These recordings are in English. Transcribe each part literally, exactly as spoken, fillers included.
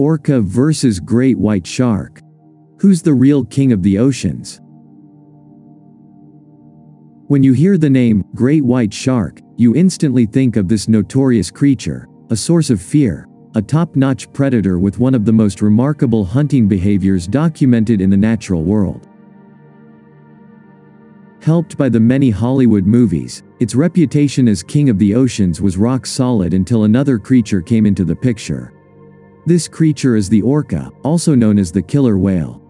Orca versus Great White Shark. Who's the real king of the oceans? When you hear the name, Great White Shark, you instantly think of this notorious creature, a source of fear, a top-notch predator with one of the most remarkable hunting behaviors documented in the natural world. Helped by the many Hollywood movies, its reputation as king of the oceans was rock solid until another creature came into the picture. This creature is the orca, also known as the killer whale.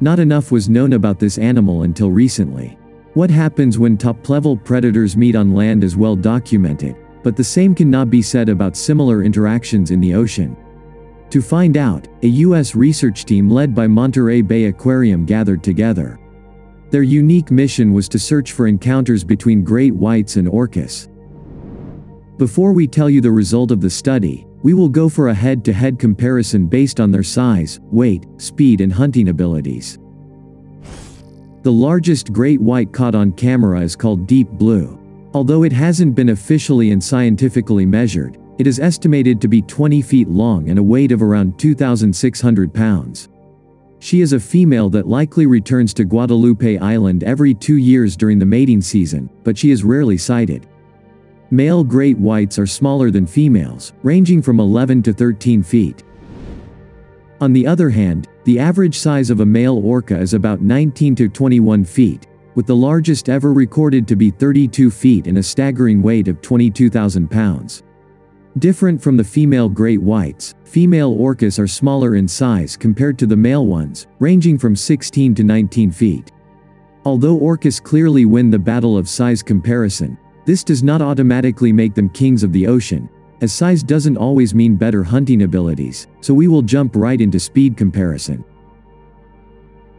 Not enough was known about this animal until recently. What happens when top-level predators meet on land is well documented, but the same cannot be said about similar interactions in the ocean. To find out, a U S research team led by Monterey Bay Aquarium gathered together. Their unique mission was to search for encounters between great whites and orcas. Before we tell you the result of the study, we will go for a head-to-head comparison based on their size, weight, speed and hunting abilities. The largest great white caught on camera is called Deep Blue. Although it hasn't been officially and scientifically measured, it is estimated to be twenty feet long and a weight of around two thousand six hundred pounds. She is a female that likely returns to Guadalupe Island every two years during the mating season, but she is rarely sighted. Male great whites are smaller than females, ranging from eleven to thirteen feet. On the other hand, the average size of a male orca is about nineteen to twenty-one feet, with the largest ever recorded to be thirty-two feet and a staggering weight of twenty-two thousand pounds. Different from the female great whites, female orcas are smaller in size compared to the male ones, ranging from sixteen to nineteen feet. Although orcas clearly win the battle of size comparison, this does not automatically make them kings of the ocean, as size doesn't always mean better hunting abilities, so we will jump right into speed comparison.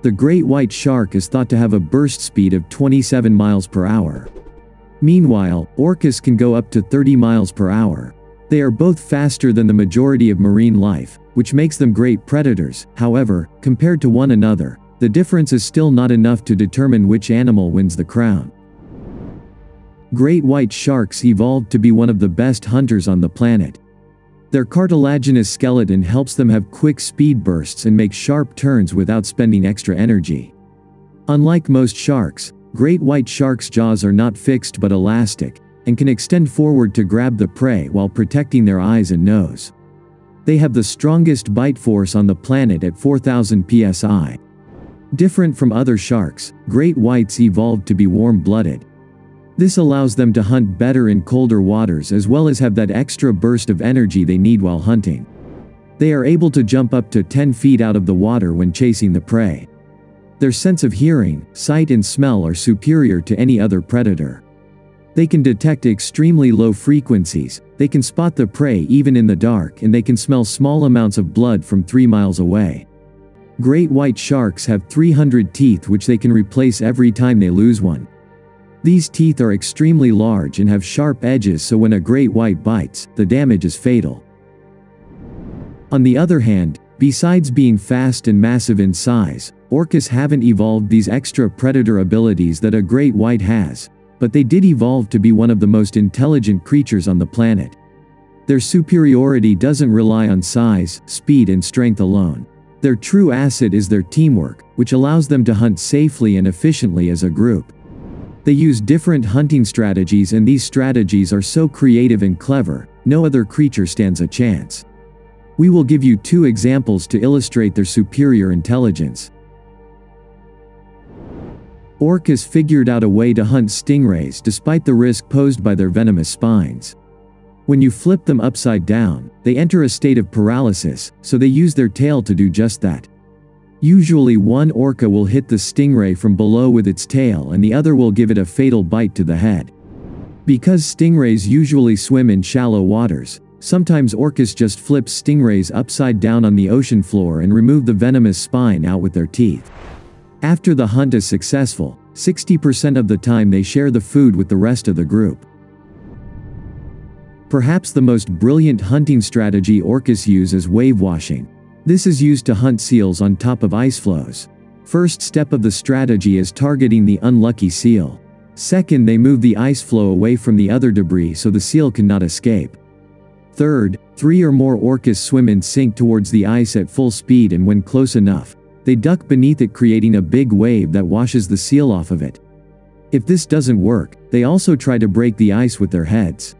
The great white shark is thought to have a burst speed of twenty-seven miles per hour. Meanwhile, orcas can go up to thirty miles per hour. They are both faster than the majority of marine life, which makes them great predators. However, compared to one another, the difference is still not enough to determine which animal wins the crown. Great white sharks evolved to be one of the best hunters on the planet. Their cartilaginous skeleton helps them have quick speed bursts and make sharp turns without spending extra energy. Unlike most sharks, great white sharks' jaws are not fixed but elastic, and can extend forward to grab the prey while protecting their eyes and nose. They have the strongest bite force on the planet at four thousand P S I. Different from other sharks, great whites evolved to be warm-blooded. This allows them to hunt better in colder waters as well as have that extra burst of energy they need while hunting. They are able to jump up to ten feet out of the water when chasing the prey. Their sense of hearing, sight and smell are superior to any other predator. They can detect extremely low frequencies, they can spot the prey even in the dark, and they can smell small amounts of blood from three miles away. Great white sharks have three hundred teeth which they can replace every time they lose one. These teeth are extremely large and have sharp edges, so when a great white bites, the damage is fatal. On the other hand, besides being fast and massive in size, orcas haven't evolved these extra predator abilities that a great white has, but they did evolve to be one of the most intelligent creatures on the planet. Their superiority doesn't rely on size, speed and strength alone. Their true asset is their teamwork, which allows them to hunt safely and efficiently as a group. They use different hunting strategies, and these strategies are so creative and clever, no other creature stands a chance. We will give you two examples to illustrate their superior intelligence. Orcas figured out a way to hunt stingrays despite the risk posed by their venomous spines. When you flip them upside down, they enter a state of paralysis, so they use their tail to do just that. Usually one orca will hit the stingray from below with its tail and the other will give it a fatal bite to the head. Because stingrays usually swim in shallow waters, sometimes orcas just flip stingrays upside down on the ocean floor and remove the venomous spine out with their teeth. After the hunt is successful, sixty percent of the time they share the food with the rest of the group. Perhaps the most brilliant hunting strategy orcas use is wave washing. This is used to hunt seals on top of ice floes. First step of the strategy is targeting the unlucky seal. Second, they move the ice floe away from the other debris so the seal cannot escape. Third, three or more orcas swim and sink towards the ice at full speed, and when close enough, they duck beneath it, creating a big wave that washes the seal off of it. If this doesn't work, they also try to break the ice with their heads.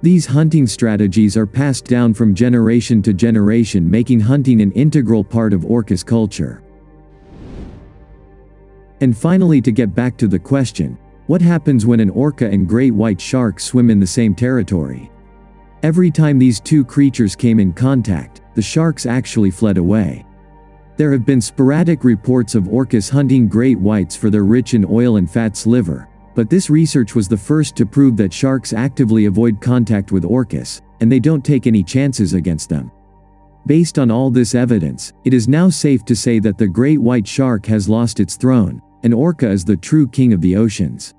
These hunting strategies are passed down from generation to generation, making hunting an integral part of Orca's culture. And finally, to get back to the question, what happens when an orca and great white shark swim in the same territory? Every time these two creatures came in contact, the sharks actually fled away. There have been sporadic reports of orcas hunting great whites for their rich in oil and fats liver, but this research was the first to prove that sharks actively avoid contact with orcas, and they don't take any chances against them. Based on all this evidence, it is now safe to say that the great white shark has lost its throne, and orca is the true king of the oceans.